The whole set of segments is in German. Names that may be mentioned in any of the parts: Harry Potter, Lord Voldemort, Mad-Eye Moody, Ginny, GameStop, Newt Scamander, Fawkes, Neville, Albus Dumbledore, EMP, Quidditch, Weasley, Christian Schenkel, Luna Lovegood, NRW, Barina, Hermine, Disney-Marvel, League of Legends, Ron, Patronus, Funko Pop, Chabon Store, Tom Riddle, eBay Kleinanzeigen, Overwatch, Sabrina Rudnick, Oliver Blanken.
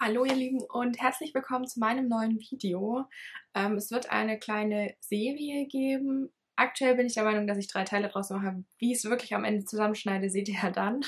Hallo ihr Lieben und herzlich willkommen zu meinem neuen Video. Es wird eine kleine Serie geben. Aktuell bin ich der Meinung, dass ich 3 Teile draus mache. Wie ich es wirklich am Ende zusammenschneide, seht ihr ja dann.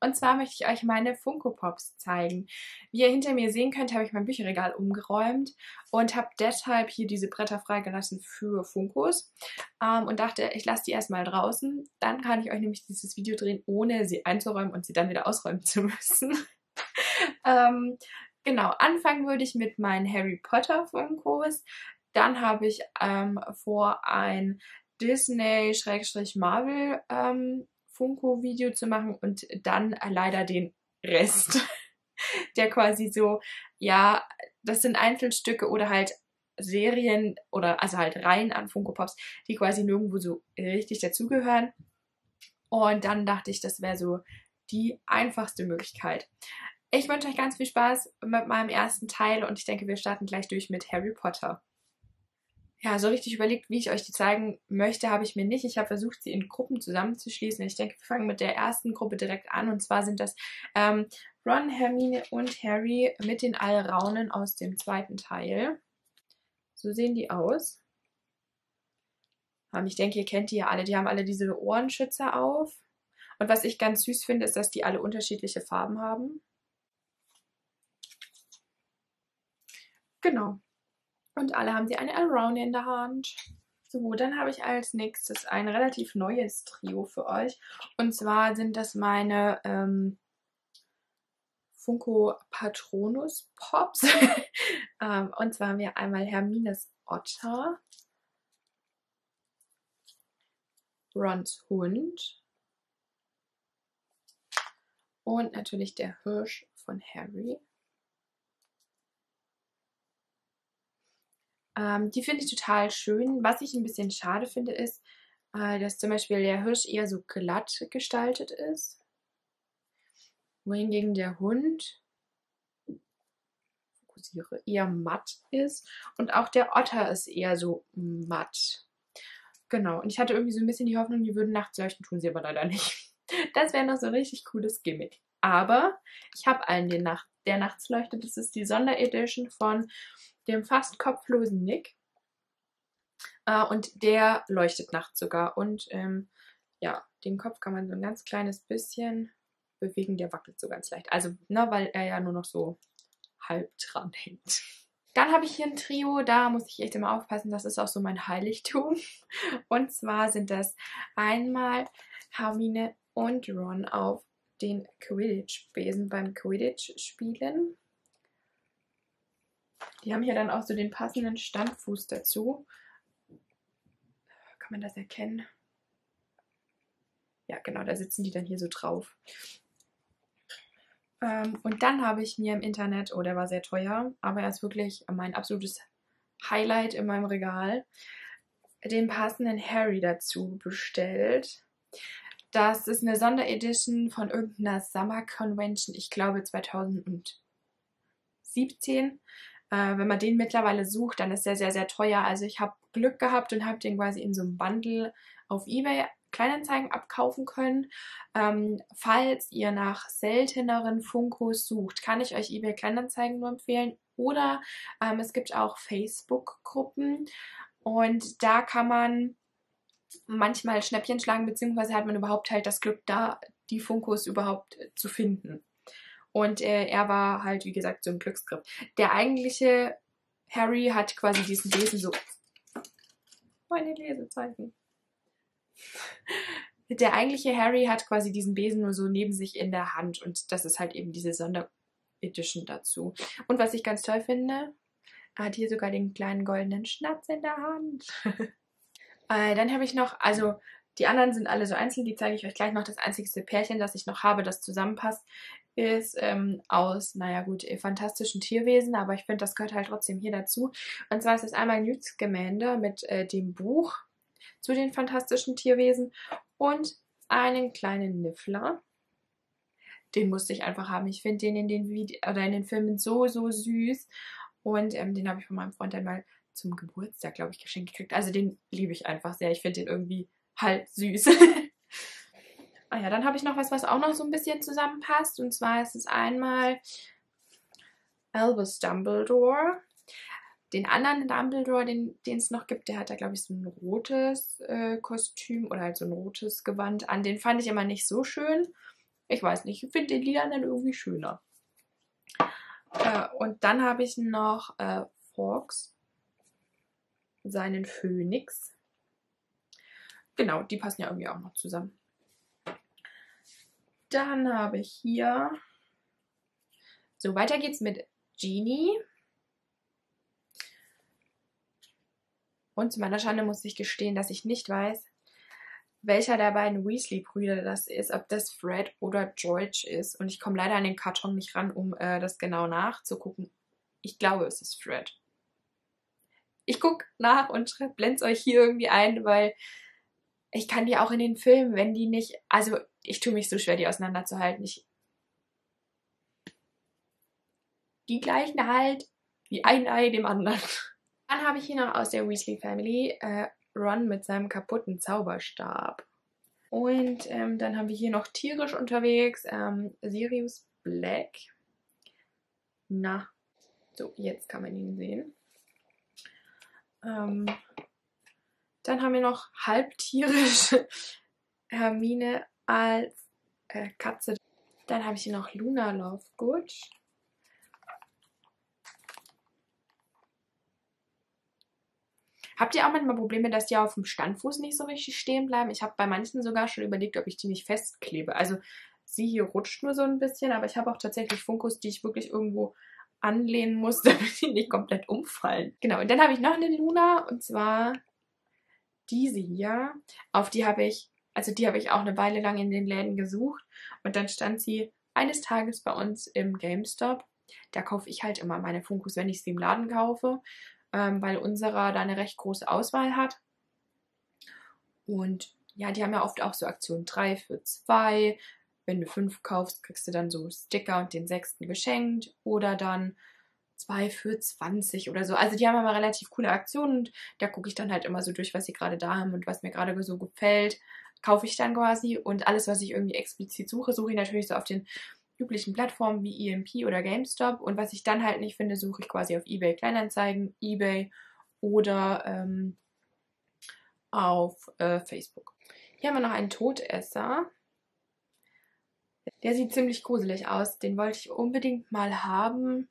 Und zwar möchte ich euch meine Funko Pops zeigen. Wie ihr hinter mir sehen könnt, habe ich mein Bücherregal umgeräumt und habe deshalb hier diese Bretter freigelassen für Funkos. Und dachte, ich lasse die erstmal draußen. Dann kann ich euch nämlich dieses Video drehen, ohne sie einzuräumen und sie dann wieder ausräumen zu müssen. Genau, anfangen würde ich mit meinen Harry Potter Funkos. Dann habe ich vor, ein Disney-Marvel Funko-Video zu machen und dann leider den Rest, der quasi so, ja, das sind Einzelstücke oder halt Serien oder also halt Reihen an Funko Pops, die quasi nirgendwo so richtig dazugehören. Und dann dachte ich, das wäre so die einfachste Möglichkeit. Ich wünsche euch ganz viel Spaß mit meinem ersten Teil und ich denke, wir starten gleich durch mit Harry Potter. Ja, so richtig überlegt, wie ich euch die zeigen möchte, habe ich mir nicht. Ich habe versucht, sie in Gruppen zusammenzuschließen. Ich denke, wir fangen mit der ersten Gruppe direkt an. Und zwar sind das Ron, Hermine und Harry mit den Allraunen aus dem zweiten Teil. So sehen die aus. Ich denke, ihr kennt die ja alle. Die haben alle diese Ohrenschützer auf. Und was ich ganz süß finde, ist, dass die alle unterschiedliche Farben haben. Genau. Und alle haben sie eine L-Rowling in der Hand. So, dann habe ich als nächstes ein relativ neues Trio für euch. Und zwar sind das meine Funko Patronus Pops. Und zwar haben wir einmal Hermines Otter, Rons Hund und natürlich der Hirsch von Harry. Die finde ich total schön. Was ich ein bisschen schade finde, ist, dass zum Beispiel der Hirsch eher so glatt gestaltet ist. Wohingegen der Hund eher matt ist. Und auch der Otter ist eher so matt. Genau. Und ich hatte irgendwie so ein bisschen die Hoffnung, die würden nachts leuchten, tun sie aber leider nicht. Das wäre noch so ein richtig cooles Gimmick. Aber ich habe einen, der nachts leuchtet. Das ist die Sonderedition von dem fast kopflosen Nick. Und der leuchtet nachts sogar. Und ja, den Kopf kann man so ein ganz kleines bisschen bewegen. Der wackelt so ganz leicht. Also, ne, weil er ja nur noch so halb dran hängt. Dann habe ich hier ein Trio. Da muss ich echt immer aufpassen. Das ist auch so mein Heiligtum. Und zwar sind das einmal Hermine und Ron auf den Quidditch-Besen beim Quidditch-Spielen. Die haben hier dann auch so den passenden Standfuß dazu. Kann man das erkennen? Ja, genau, da sitzen die dann hier so drauf. Und dann habe ich mir im Internet, oh, der war sehr teuer, aber er ist wirklich mein absolutes Highlight in meinem Regal, den passenden Harry dazu bestellt. Das ist eine Sonderedition von irgendeiner Summer Convention, ich glaube 2017. Wenn man den mittlerweile sucht, dann ist der sehr, sehr teuer. Also ich habe Glück gehabt und habe den quasi in so einem Bundle auf eBay Kleinanzeigen abkaufen können. Falls ihr nach selteneren Funkos sucht, kann ich euch eBay Kleinanzeigen nur empfehlen. Oder es gibt auch Facebook-Gruppen und da kann man manchmal Schnäppchen schlagen, beziehungsweise hat man überhaupt halt das Glück, da die Funkos überhaupt zu finden. Und er war halt, wie gesagt, so ein Glücksgriff. Der eigentliche Harry hat quasi diesen Besen so... Meine Lesezeichen. Der eigentliche Harry hat quasi diesen Besen nur so neben sich in der Hand. Und das ist halt eben diese Sonderedition dazu. Und was ich ganz toll finde, er hat hier sogar den kleinen goldenen Schnatz in der Hand. Dann habe ich noch, also... Die anderen sind alle so einzeln, die zeige ich euch gleich noch. Das einzige Pärchen, das ich noch habe, das zusammenpasst, ist aus, naja gut, fantastischen Tierwesen, aber ich finde, das gehört halt trotzdem hier dazu. Und zwar ist es einmal Newt Scamander mit dem Buch zu den fantastischen Tierwesen und einen kleinen Niffler. Den musste ich einfach haben. Ich finde den in den Filmen so, so süß. Und den habe ich von meinem Freund einmal zum Geburtstag, glaube ich, geschenkt gekriegt. Also den liebe ich einfach sehr. Ich finde den irgendwie... halt süß. Ah ja, dann habe ich noch was, was auch noch so ein bisschen zusammenpasst. Und zwar ist es einmal Albus Dumbledore. Den anderen Dumbledore, den es noch gibt, der hat da, glaube ich, so ein rotes Kostüm oder halt so ein rotes Gewand an. Den fand ich immer nicht so schön. Ich weiß nicht, ich finde den Lilan dann irgendwie schöner. Und dann habe ich noch Fawkes, seinen Phönix. Genau, die passen ja irgendwie auch noch zusammen. Dann habe ich hier... So, weiter geht's mit Ginny. Und zu meiner Schande muss ich gestehen, dass ich nicht weiß, welcher der beiden Weasley-Brüder das ist, ob das Fred oder George ist. Und ich komme leider an den Karton nicht ran, um das genau nachzugucken. Ich glaube, es ist Fred. Ich gucke nach und blende es euch hier irgendwie ein, weil ich kann die auch in den Filmen, wenn die nicht... Also, ich tue mich so schwer, die auseinanderzuhalten. Die gleichen halt wie ein Ei dem anderen. Dann habe ich hier noch aus der Weasley Family Ron mit seinem kaputten Zauberstab. Und dann haben wir hier noch tierisch unterwegs Sirius Black. Na, so, jetzt kann man ihn sehen. Dann haben wir noch halbtierisch Hermine als Katze. Dann habe ich hier noch Luna Lovegood. Habt ihr auch manchmal Probleme, dass die auf dem Standfuß nicht so richtig stehen bleiben? Ich habe bei manchen sogar schon überlegt, ob ich die nicht festklebe. Also sie hier rutscht nur so ein bisschen, aber ich habe auch tatsächlich Funkos, die ich wirklich irgendwo anlehnen muss, damit die nicht komplett umfallen. Genau, und dann habe ich noch eine Luna, und zwar diese hier. Auf die habe ich, also die habe ich auch eine Weile lang in den Läden gesucht. Und dann stand sie eines Tages bei uns im GameStop. Da kaufe ich halt immer meine Funkos, wenn ich sie im Laden kaufe, weil unserer da eine recht große Auswahl hat. Und ja, die haben ja oft auch so Aktionen 3 für 2. Wenn du 5 kaufst, kriegst du dann so Sticker und den 6. geschenkt. Oder dann 2 für 20 oder so. Also die haben immer relativ coole Aktionen. Und da gucke ich dann halt immer so durch, was sie gerade da haben und was mir gerade so gefällt, kaufe ich dann quasi. Und alles, was ich irgendwie explizit suche, suche ich natürlich so auf den üblichen Plattformen wie EMP oder GameStop, und was ich dann halt nicht finde, suche ich quasi auf eBay Kleinanzeigen, eBay oder auf Facebook. Hier haben wir noch einen Todesser. Der sieht ziemlich gruselig aus. Den wollte ich unbedingt mal haben.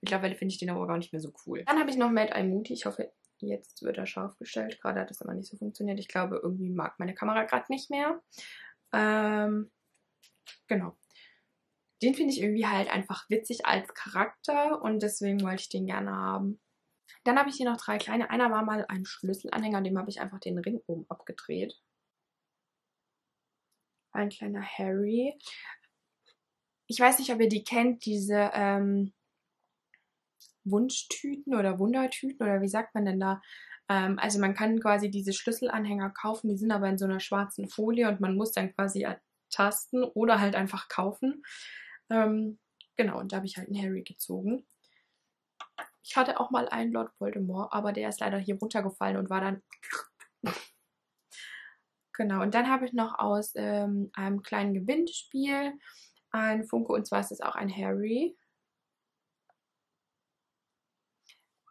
Mittlerweile finde ich den aber gar nicht mehr so cool. Dann habe ich noch Mad-Eye Moody. Ich hoffe, jetzt wird er scharf gestellt. Gerade hat das aber nicht so funktioniert. Ich glaube, irgendwie mag meine Kamera gerade nicht mehr. Genau. Den finde ich irgendwie halt einfach witzig als Charakter, und deswegen wollte ich den gerne haben. Dann habe ich hier noch 3 kleine. Einer war mal ein Schlüsselanhänger, dem habe ich einfach den Ring oben abgedreht. Ein kleiner Harry. Ich weiß nicht, ob ihr die kennt, diese Wunschtüten oder Wundertüten oder wie sagt man denn da? Also man kann quasi diese Schlüsselanhänger kaufen, die sind aber in so einer schwarzen Folie, und man muss dann quasi tasten oder halt einfach kaufen. Genau, und da habe ich halt einen Harry gezogen. Ich hatte auch mal einen Lord Voldemort, aber der ist leider hier runtergefallen und war dann... Genau, und dann habe ich noch aus einem kleinen Gewinnspiel ein Funko, und zwar ist es auch ein Harry.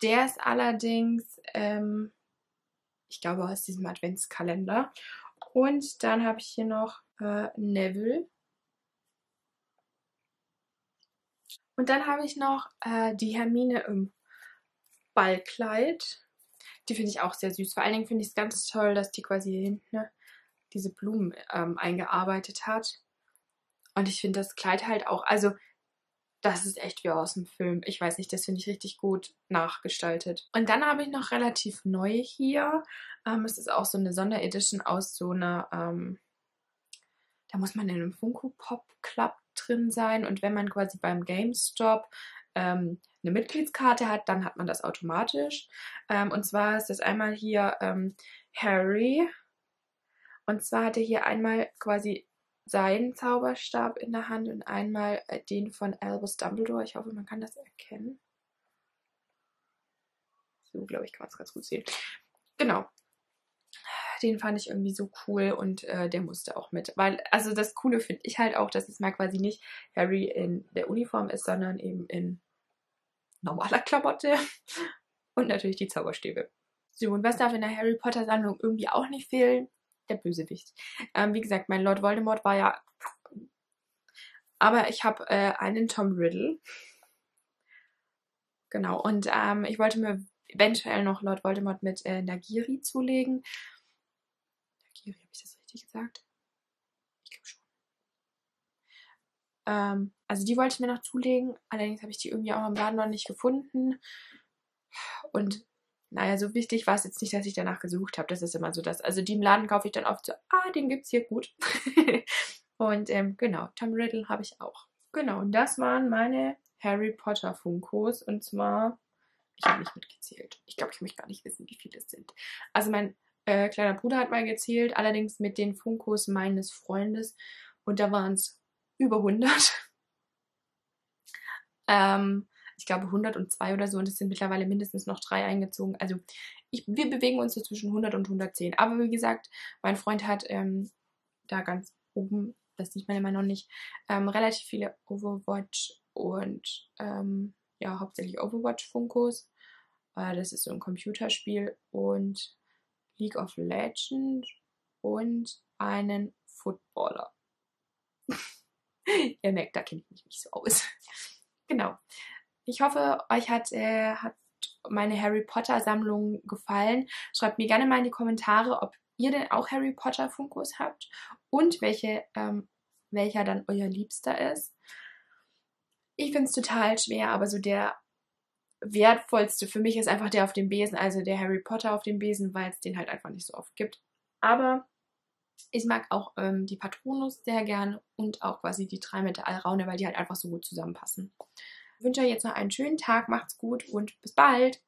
Der ist allerdings, ich glaube, aus diesem Adventskalender. Und dann habe ich hier noch Neville. Und dann habe ich noch die Hermine im Ballkleid. Die finde ich auch sehr süß. Vor allen Dingen finde ich es ganz toll, dass die quasi hier hinten diese Blumen eingearbeitet hat. Und ich finde das Kleid halt auch, also das ist echt wie aus dem Film. Ich weiß nicht, das finde ich richtig gut nachgestaltet. Und dann habe ich noch relativ neu hier. Es ist auch so eine Sonderedition aus so einer... Da muss man in einem Funko Pop Club drin sein, und wenn man quasi beim GameStop eine Mitgliedskarte hat, dann hat man das automatisch. Und zwar ist das einmal hier Harry, und zwar hat er hier einmal quasi seinen Zauberstab in der Hand und einmal den von Albus Dumbledore. Ich hoffe, man kann das erkennen. So, glaube ich, kann man es ganz gut sehen. Genau. den fand ich irgendwie so cool und der musste auch mit. Weil, also das Coole finde ich halt auch, dass es mal quasi nicht Harry in der Uniform ist, sondern eben in normaler Klamotte und natürlich die Zauberstäbe. So, und was darf in der Harry Potter Sammlung irgendwie auch nicht fehlen? Der Bösewicht. Wie gesagt, mein Lord Voldemort war ja... Aber ich habe einen Tom Riddle. Genau, und ich wollte mir eventuell noch Lord Voldemort mit Nagiri zulegen. Nagiri, habe ich das richtig gesagt? Ich glaube schon. Also die wollte ich mir noch zulegen. Allerdings habe ich die irgendwie auch im Laden noch nicht gefunden. Und naja, so wichtig war es jetzt nicht, dass ich danach gesucht habe. Das ist immer so das. Also die im Laden kaufe ich dann oft so, ah, den gibt's hier gut. Und genau, Tom Riddle habe ich auch. Genau, und das waren meine Harry Potter Funkos. Und zwar, ich habe nicht mitgezählt. Ich glaube, ich möchte gar nicht wissen, wie viele es sind. Also mein kleiner Bruder hat mal gezählt, allerdings mit den Funkos meines Freundes. Und da waren es über 100. Ich glaube 102 oder so, und es sind mittlerweile mindestens noch 3 eingezogen. Also wir bewegen uns so zwischen 100 und 110. Aber wie gesagt, mein Freund hat da ganz oben, das sieht man immer noch nicht, relativ viele Overwatch und ja, hauptsächlich Overwatch-Funkos. Das ist so ein Computerspiel und League of Legends und einen Footballer. Ihr merkt, da kenne ich mich nicht so aus. Genau. Ich hoffe, euch hat meine Harry Potter Sammlung gefallen. Schreibt mir gerne mal in die Kommentare, ob ihr denn auch Harry Potter Funkos habt und welcher dann euer Liebster ist. Ich finde es total schwer, aber so der wertvollste für mich ist einfach der auf dem Besen, also der Harry Potter auf dem Besen, weil es den halt einfach nicht so oft gibt. Aber ich mag auch die Patronus sehr gern und auch quasi die 3 mit der Allraune, weil die halt einfach so gut zusammenpassen. Ich wünsche euch jetzt noch einen schönen Tag, macht's gut und bis bald!